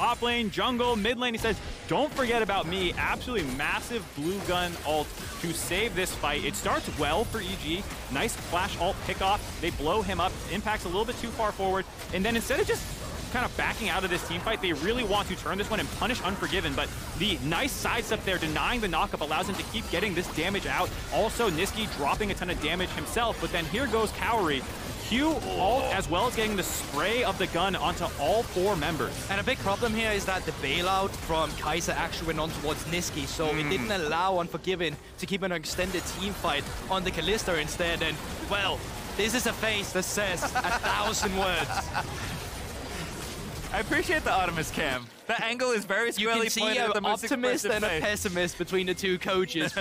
Top lane, jungle, mid lane. He says, don't forget about me. Absolutely massive blue gun ult to save this fight. It starts well for EG. Nice flash ult pickoff. They blow him up. Impact's a little bit too far forward. And then instead of just kind of backing out of this team fight, they really want to turn this one and punish Unforgiven, but the nice sidestep there, denying the knockup, allows him to keep getting this damage out. Also, Nisqy dropping a ton of damage himself, but then here goes Kaori. Q ult, as well as getting the spray of the gun onto all four members. And a big problem here is that the bailout from Kaisa actually went on towards Nisqy, so it didn't allow Unforgiven to keep an extended team fight on the Kalista instead, and, well, this is a face that says 1,000 words. I appreciate the Artemis cam. The angle is very squarely pointed at the most expressive face. You can see an optimist and a pessimist between the two coaches.